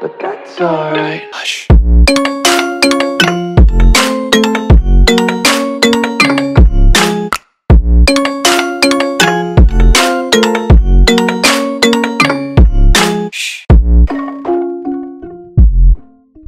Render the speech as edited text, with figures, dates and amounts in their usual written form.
but that's alright. Hush.